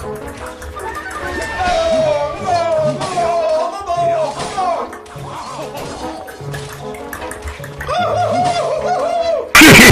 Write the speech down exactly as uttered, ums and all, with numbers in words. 君